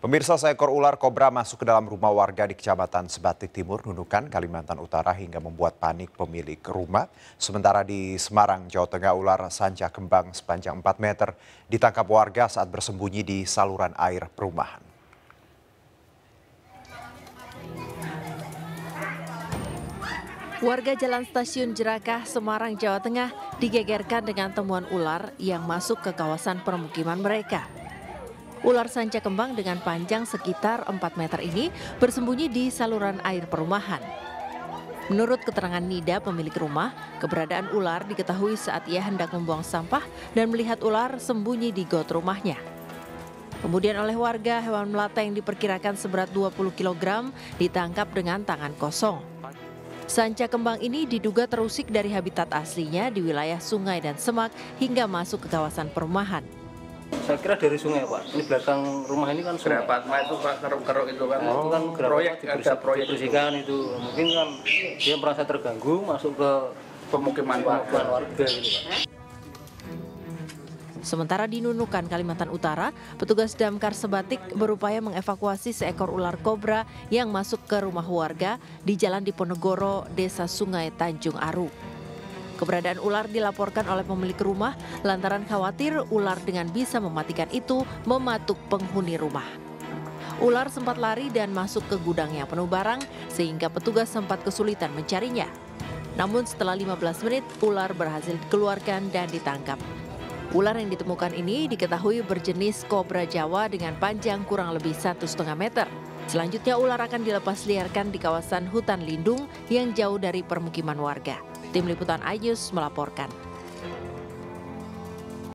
Pemirsa, seekor ular kobra masuk ke dalam rumah warga di Kecamatan Sebatik Timur, Nunukan, Kalimantan Utara hingga membuat panik pemilik rumah. Sementara di Semarang, Jawa Tengah, ular sanca kembang sepanjang 4 meter ditangkap warga saat bersembunyi di saluran air perumahan. Warga Jalan Stasiun Jerakah, Semarang, Jawa Tengah digegerkan dengan temuan ular yang masuk ke kawasan permukiman mereka. Ular sanca kembang dengan panjang sekitar 4 meter ini bersembunyi di saluran air perumahan. Menurut keterangan Nida, pemilik rumah, keberadaan ular diketahui saat ia hendak membuang sampah dan melihat ular sembunyi di got rumahnya. Kemudian oleh warga, hewan melata yang diperkirakan seberat 20 kg ditangkap dengan tangan kosong. Sanca kembang ini diduga terusik dari habitat aslinya di wilayah sungai dan semak hingga masuk ke kawasan perumahan. Saya kira dari sungai, Pak. Ini belakang rumah ini kan sungai. Itu Pak, keruk-keruk itu kan. Oh, itu kan proyek, ada proyek dibersihkan itu. Mungkin kan dia merasa terganggu masuk ke pemukiman warga gitu, Pak. Sementara di Nunukan, Kalimantan Utara, petugas Damkar Sebatik berupaya mengevakuasi seekor ular kobra yang masuk ke rumah warga di Jalan Diponegoro, Desa Sungai, Tanjung Aru. Keberadaan ular dilaporkan oleh pemilik rumah lantaran khawatir ular dengan bisa mematikan itu mematuk penghuni rumah. Ular sempat lari dan masuk ke gudang yang penuh barang sehingga petugas sempat kesulitan mencarinya. Namun setelah 15 menit ular berhasil dikeluarkan dan ditangkap. Ular yang ditemukan ini diketahui berjenis kobra Jawa dengan panjang kurang lebih 1,5 meter. Selanjutnya ular akan dilepas liarkan di kawasan hutan lindung yang jauh dari permukiman warga. Tim Liputan iNews melaporkan.